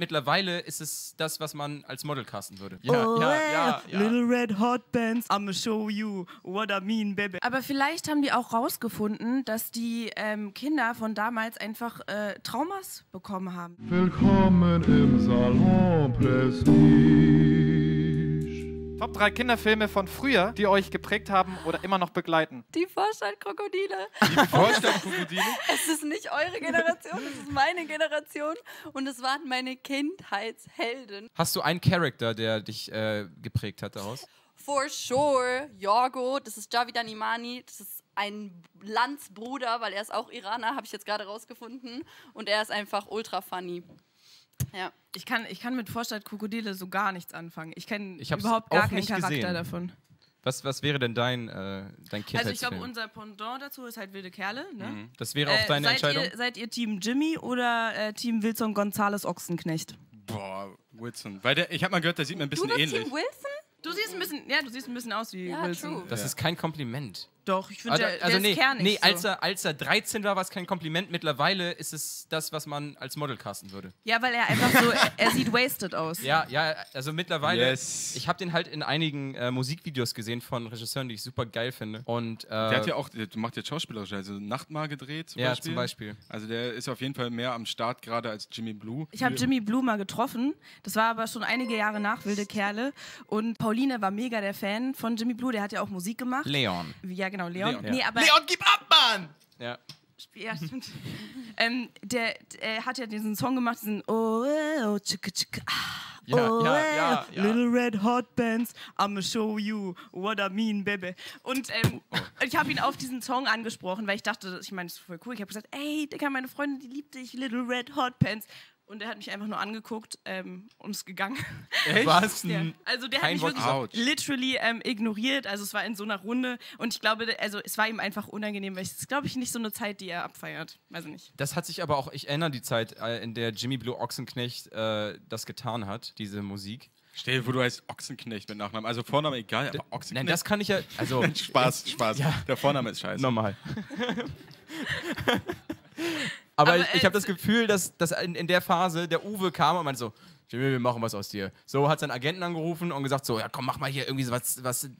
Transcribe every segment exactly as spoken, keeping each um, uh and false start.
mittlerweile ist es das, was man als Model casten würde. Ja, oh, ja, ja, ja. Little Red Hot Bands, I'ma show you what I mean, baby. Aber vielleicht haben die auch rausgefunden, dass die ähm, Kinder von damals einfach äh, Traumas bekommen haben. Willkommen im Salon Prestige. Top drei Kinderfilme von früher, die euch geprägt haben oder immer noch begleiten. Die Vorstadtkrokodile. Die Vorstadtkrokodile? Es ist nicht eure Generation, es ist meine Generation und es waren meine Kindheitshelden. Hast du einen Charakter, der dich äh, geprägt hat daraus? For sure, Yorgo, das ist Javid Animani, das ist ein Landsbruder, weil er ist auch Iraner, habe ich jetzt gerade rausgefunden. Und er ist einfach ultra funny. Ja. Ich kann, ich kann mit Vorstadtkrokodile so gar nichts anfangen. Ich kenne überhaupt gar keinen Charakter gesehen. davon. Was, was wäre denn dein, äh, dein Kindheitsfilm? Also ich glaube, unser Pendant dazu ist halt Wilde Kerle. Ne? Mhm. Das wäre auch äh, deine seid Entscheidung? Ihr, seid ihr Team Jimmy oder äh, Team Wilson Gonzalez Ochsenknecht? Boah, Wilson. Weil der, ich habe mal gehört, der sieht mir ein bisschen du ähnlich. Team Wilson? Du siehst ein bisschen, ja, du siehst ein bisschen aus wie ja, Wilson. True. Das ja. ist kein Kompliment. Doch, ich finde, also, der, also der nee, ist kernig. Nee, als er, als er dreizehn war, war es kein Kompliment. Mittlerweile ist es das, was man als Model casten würde. Ja, weil er einfach so, er, er sieht wasted aus. Ja, ja, also mittlerweile, yes. ich habe den halt in einigen äh, Musikvideos gesehen von Regisseuren, die ich super geil finde. Und, äh, der hat ja auch, der macht jetzt schauspielerisch, also Nachtmahl gedreht zum ja, Beispiel. Ja, zum Beispiel. Also der ist auf jeden Fall mehr am Start gerade als Jimi Blue. Ich habe Jimi Blue mal getroffen, das war aber schon einige Jahre nach Wilde Kerle. Und Pauline war mega der Fan von Jimi Blue, der hat ja auch Musik gemacht. Leon. Ja, genau, Leon. Leon, ja. Nee, aber Leon gib ab, Mann! Ja. Ja, stimmt. ähm, der, der hat ja diesen Song gemacht, diesen oh, oh, tschicka, tschicka, ah, ja, oh, ja, ja, ja. Little Red Hot Bands, I'ma show you what I mean, baby. Und ähm, oh, oh. ich habe ihn auf diesen Song angesprochen, weil ich dachte, ich meine, das ist voll cool. Ich habe gesagt, ey, Digga, meine Freundin, die liebt dich, Little Red Hot Bands. Und er hat mich einfach nur angeguckt ähm, und ist gegangen. Echt? Was? Ja. Also der Kein hat mich Wort wirklich literally ähm, ignoriert. Also es war in so einer Runde. Und ich glaube, also es war ihm einfach unangenehm, weil es ist, glaube ich, nicht so eine Zeit, die er abfeiert. Weiß ich nicht. Das hat sich aber auch, ich erinnere die Zeit, in der Jimi Blue Ochsenknecht äh, das getan hat, diese Musik. Stell dir, wo du heißt Ochsenknecht mit Nachnamen. Also Vorname egal, aber Ochsenknecht. Nein, das kann ich ja... Also Spaß, Spaß. Ja. Der Vorname ist scheiße. Normal. Aber, aber ich, ich habe das Gefühl, dass, dass in, in der Phase der Uwe kam und meinte so, Jimmy, wir machen was aus dir. So hat seinen Agenten angerufen und gesagt so, ja komm, mach mal hier irgendwie so was, was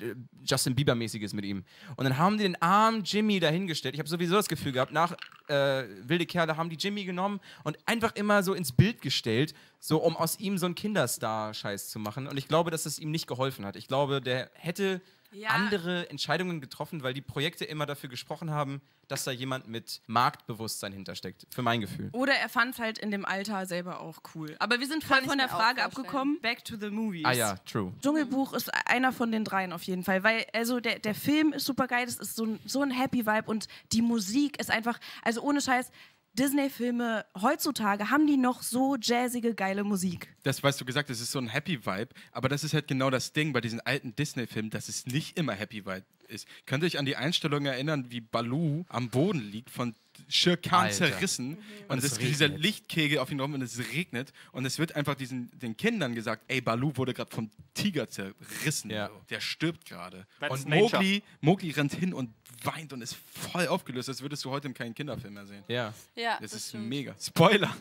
Justin Bieber-mäßiges mit ihm. Und dann haben die den armen Jimmy dahingestellt. Ich habe sowieso das Gefühl gehabt, nach äh, Wilde Kerle haben die Jimmy genommen und einfach immer so ins Bild gestellt, so um aus ihm so einen Kinderstar-Scheiß zu machen. Und ich glaube, dass das ihm nicht geholfen hat. Ich glaube, der hätte... Ja. andere Entscheidungen getroffen, weil die Projekte immer dafür gesprochen haben, dass da jemand mit Marktbewusstsein hintersteckt, für mein Gefühl. Oder er fand es halt in dem Alter selber auch cool. Aber wir sind voll von der Frage abgekommen. Back to the Movies. Ah ja, true. Dschungelbuch ist einer von den dreien auf jeden Fall, weil also der, der Film ist super geil, das ist so ein, so ein Happy Vibe und die Musik ist einfach, also ohne Scheiß, Disney-Filme heutzutage, haben die noch so jazzige, geile Musik? Das, weißt du gesagt, das ist so ein Happy-Vibe, aber das ist halt genau das Ding bei diesen alten Disney-Filmen, dass es nicht immer Happy-Vibe ist. Könnt ihr euch an die Einstellungen erinnern, wie Baloo am Boden liegt, von Shirkan zerrissen mhm. und, und es ist dieser Lichtkegel auf ihn rum und es regnet und es wird einfach diesen, den Kindern gesagt, ey, Baloo wurde gerade vom Tiger zerrissen, ja. der stirbt gerade. Und Mowgli, Mowgli rennt hin und weint und ist voll aufgelöst, das würdest du heute in keinem Kinderfilm mehr sehen. Ja, ja das, das ist stimmt. mega. Spoiler!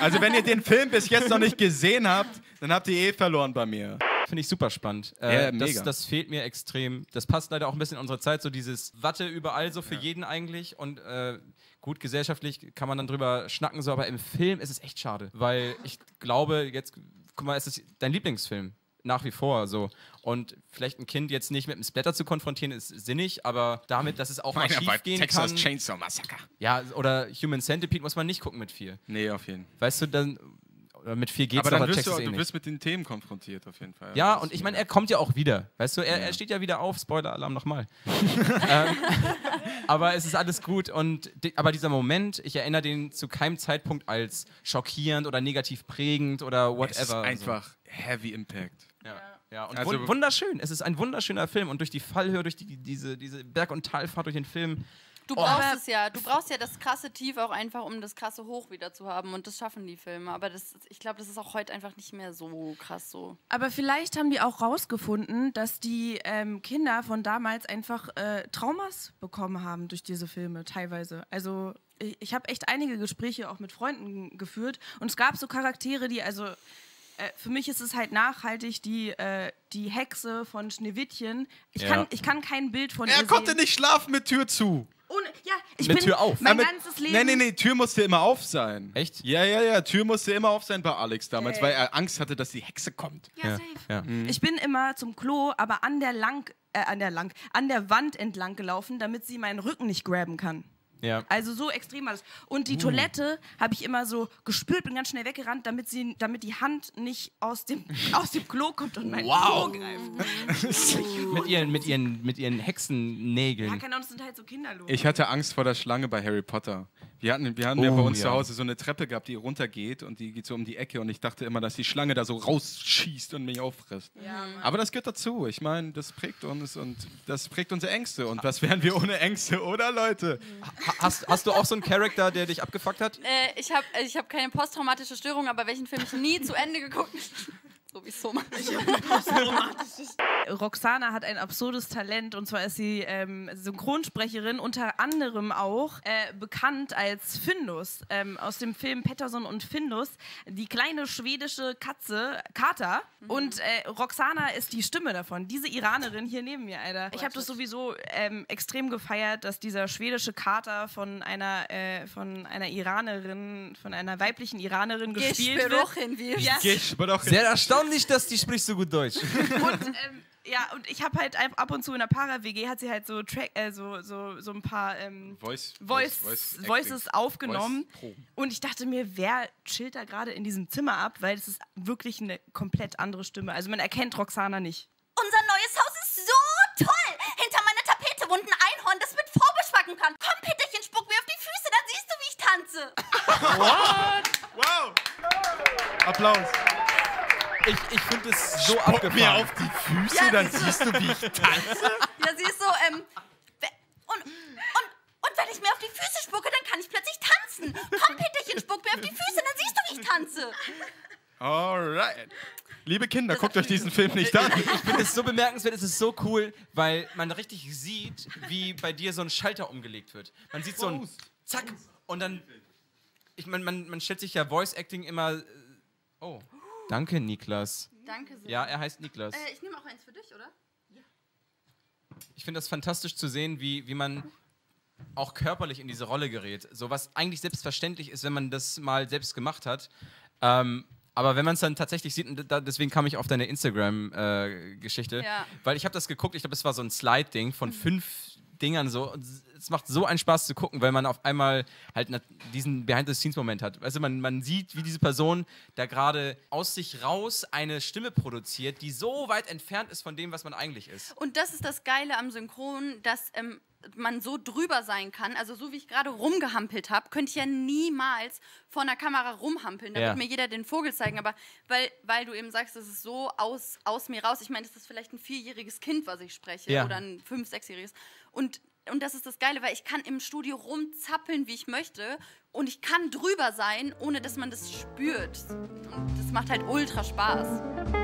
Also wenn ihr den Film bis jetzt noch nicht gesehen habt, dann habt ihr eh verloren bei mir. Finde ich super spannend. Äh, ja, das, das fehlt mir extrem. Das passt leider auch ein bisschen in unsere Zeit, so dieses Watte überall, so für ja. jeden eigentlich. Und äh, gut, gesellschaftlich kann man dann drüber schnacken, so, aber im Film ist es echt schade. Weil ich glaube, jetzt, guck mal, es ist dein Lieblingsfilm. Nach wie vor so. Und vielleicht ein Kind jetzt nicht mit einem Splatter zu konfrontieren, ist sinnig, aber damit, dass es auch mal schief gehen kann. Texas Chainsaw Massacre. Ja, oder Human Centipede muss man nicht gucken mit vier. Nee, auf jeden Fall. Weißt du, dann... Oder mit viel geht's, aber dann aber wirst du, auch, eh du wirst mit den Themen konfrontiert auf jeden Fall. Ja, das und ich meine, er kommt ja auch wieder. Weißt du, er, ja. er steht ja wieder auf. Spoiler-Alarm nochmal. ähm, aber es ist alles gut. Und aber dieser Moment, ich erinnere den zu keinem Zeitpunkt als schockierend oder negativ prägend oder whatever. Es ist einfach so. Heavy Impact. Ja. Ja, und also, wunderschön. Es ist ein wunderschöner Film. Und durch die Fallhöhe, durch die, diese, diese Berg- und Talfahrt, durch den Film... Du brauchst oh. es ja. Du brauchst ja das krasse Tief auch einfach, um das krasse Hoch wieder zu haben. Und das schaffen die Filme. Aber das, ich glaube, das ist auch heute einfach nicht mehr so krass so. Aber vielleicht haben die auch rausgefunden, dass die ähm, Kinder von damals einfach äh, Traumas bekommen haben durch diese Filme teilweise. Also ich, ich habe echt einige Gespräche auch mit Freunden geführt. Und es gab so Charaktere, die also... Äh, für mich ist es halt nachhaltig, die, äh, die Hexe von Schneewittchen. Ich, ja. kann, ich kann kein Bild von ihr sehen. Er konnte nicht schlafen mit Tür zu. Ohne, ja, ich mit bin Tür auf. Mein ja, mit, ganzes Leben... Nee, nee, nee, Tür musste immer auf sein. Echt? Ja, ja, ja, Tür musste immer auf sein bei Alex damals, äh. weil er Angst hatte, dass die Hexe kommt. Ja, ja. safe. Ja. Mhm. Ich bin immer zum Klo, aber an der, lang, äh, an der, lang, an der Wand entlang gelaufen, damit sie meinen Rücken nicht grabben kann. Ja. Also so extrem alles. Und die uh. Toilette habe ich immer so gespült, bin ganz schnell weggerannt, damit, sie, damit die Hand nicht aus dem, aus dem Klo kommt und mein wow. Klo greift. uh. mit, ihren, mit, ihren, mit ihren Hexennägeln. Ja, keine Ahnung, das sind halt so Kinderlos. Ich hatte Angst vor der Schlange bei Harry Potter. Wir hatten, wir hatten oh, ja bei uns ja. zu Hause so eine Treppe gehabt, die runtergeht und die geht so um die Ecke und ich dachte immer, dass die Schlange da so rausschießt und mich auffrisst. Ja, aber das gehört dazu. Ich meine, das prägt uns und das prägt unsere Ängste. Und was wären wir ohne Ängste, oder Leute? Mhm. Ha hast, hast du auch so einen Charakter, der dich abgefuckt hat? Äh, ich habe ich hab keine posttraumatische Störung, aber welchen Film ich nie zu Ende geguckt habe. So wie so Roxana hat ein absurdes Talent, und zwar ist sie ähm, Synchronsprecherin, unter anderem auch äh, bekannt als Findus ähm, aus dem Film Pettersson und Findus, die kleine schwedische Katze Kater. Mhm. Und äh, Roxana ist die Stimme davon, diese Iranerin hier neben mir, Alter. Ich habe das sowieso ähm, extrem gefeiert, dass dieser schwedische Kater von einer, äh, von einer Iranerin, von einer weiblichen Iranerin gespielt wird. Ja. Sehr erstaunlich. Nicht, dass die spricht so gut Deutsch. Und, ähm, ja, und ich habe halt ab und zu in der Para-W G hat sie halt so, Track, äh, so, so, so ein paar ähm, Voice, Voice, Voice, Voice Voices aufgenommen. Voice und ich dachte mir, wer chillt da gerade in diesem Zimmer ab? Weil es ist wirklich eine komplett andere Stimme. Also man erkennt Roxana nicht. Unser neues Haus ist so toll! Hinter meiner Tapete wohnt ein Einhorn, das mit Vorbisch packen kann. Komm, Peterchen, spuck mir auf die Füße, dann siehst du, wie ich tanze. What? Wow! Applaus! Ich, ich finde es so Spuck abgefahren. Mir auf die Füße, ja, dann siehst du, wie ich tanze. Ja, sie ist so, ähm, und, und, und wenn ich mir auf die Füße spucke, dann kann ich plötzlich tanzen. Komm, Peterchen, spuck mir auf die Füße, dann siehst du, wie ich tanze. Alright. Liebe Kinder, guckt euch diesen Film nicht an. Ich finde es so bemerkenswert, es ist so cool, weil man richtig sieht, wie bei dir so ein Schalter umgelegt wird. Man sieht so ein Zack und dann, ich meine, man, man stellt sich ja Voice Acting immer, oh. Danke, Niklas. Danke sehr. Ja, er heißt Niklas. Äh, ich nehme auch eins für dich, oder? Ja. Ich finde das fantastisch zu sehen, wie, wie man auch körperlich in diese Rolle gerät. So was eigentlich selbstverständlich ist, wenn man das mal selbst gemacht hat. Ähm, aber wenn man es dann tatsächlich sieht, und da, deswegen kam ich auf deine Instagram-Geschichte, äh, ja. weil ich habe das geguckt, ich glaube, es war so ein Slide-Ding von mhm. fünf Dingern so. Und es macht so einen Spaß zu gucken, weil man auf einmal halt diesen Behind-the-Scenes-Moment hat. Also man, man sieht, wie diese Person da gerade aus sich raus eine Stimme produziert, die so weit entfernt ist von dem, was man eigentlich ist. Und das ist das Geile am Synchron, dass ähm, man so drüber sein kann. Also so wie ich gerade rumgehampelt habe, könnte ich ja niemals vor einer Kamera rumhampeln. Da ja. wird mir jeder den Vogel zeigen. Aber weil, weil du eben sagst, das ist so aus, aus mir raus. Ich meine, das ist vielleicht ein vierjähriges Kind, was ich spreche. Ja. Oder ein fünf-, sechsjähriges. Und Und das ist das Geile, weil ich kann im Studio rumzappeln, wie ich möchte. Und ich kann drüber sein, ohne dass man das spürt. Und das macht halt ultra Spaß.